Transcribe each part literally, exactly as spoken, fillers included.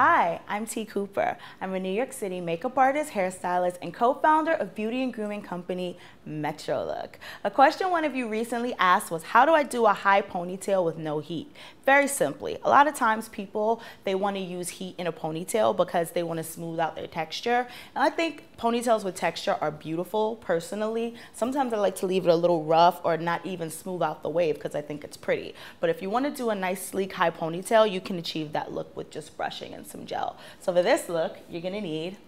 Hi, I'm T. Cooper. I'm a New York City makeup artist, hairstylist, and co-founder of beauty and grooming company Metro Look. A question one of you recently asked was, how do I do a high ponytail with no heat? Very simply, a lot of times people, they want to use heat in a ponytail because they want to smooth out their texture. And I think ponytails with texture are beautiful, personally. Sometimes I like to leave it a little rough or not even smooth out the wave because I think it's pretty. But if you want to do a nice, sleek, high ponytail, you can achieve that look with just brushing and some gel. So for this look, you're gonna need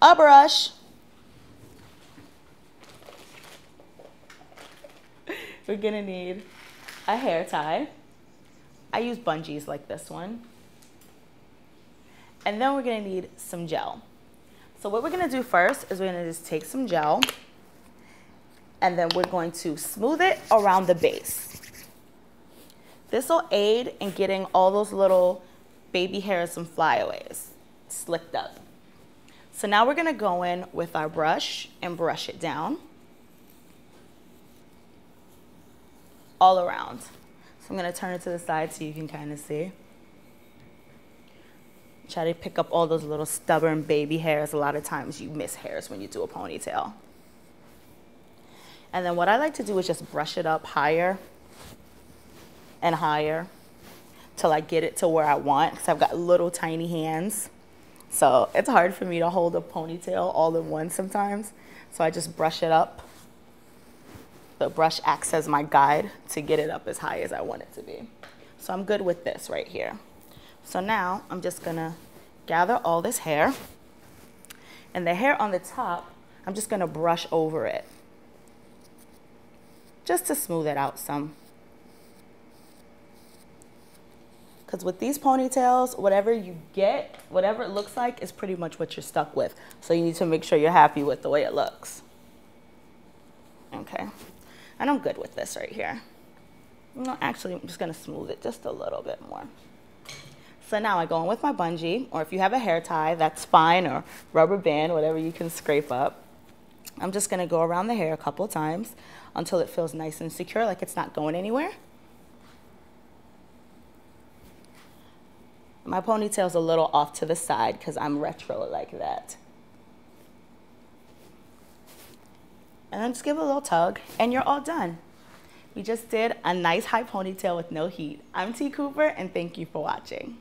a brush. We're gonna need a hair tie. I use bungees like this one. And then we're gonna need some gel. So what we're gonna do first is we're gonna just take some gel and then we're going to smooth it around the base. This will aid in getting all those little baby hairs and flyaways slicked up. So now we're gonna go in with our brush and brush it down all around. So I'm gonna turn it to the side so you can kind of see. Try to pick up all those little stubborn baby hairs. A lot of times you miss hairs when you do a ponytail. And then what I like to do is just brush it up higher and higher till I get it to where I want, because I've got little tiny hands. So it's hard for me to hold a ponytail all in one sometimes. So I just brush it up. The brush acts as my guide to get it up as high as I want it to be. So I'm good with this right here. So now I'm just gonna gather all this hair, and the hair on the top, I'm just gonna brush over it just to smooth it out some. Because with these ponytails, whatever you get, whatever it looks like is pretty much what you're stuck with. So you need to make sure you're happy with the way it looks. Okay, and I'm good with this right here. No, actually, I'm just gonna smooth it just a little bit more. So now I go in with my bungee, or if you have a hair tie, that's fine, or rubber band, whatever you can scrape up. I'm just gonna go around the hair a couple of times until it feels nice and secure, like it's not going anywhere. My ponytail's a little off to the side because I'm retro like that. And then just give it a little tug, and you're all done. We just did a nice high ponytail with no heat. I'm T. Cooper, and thank you for watching.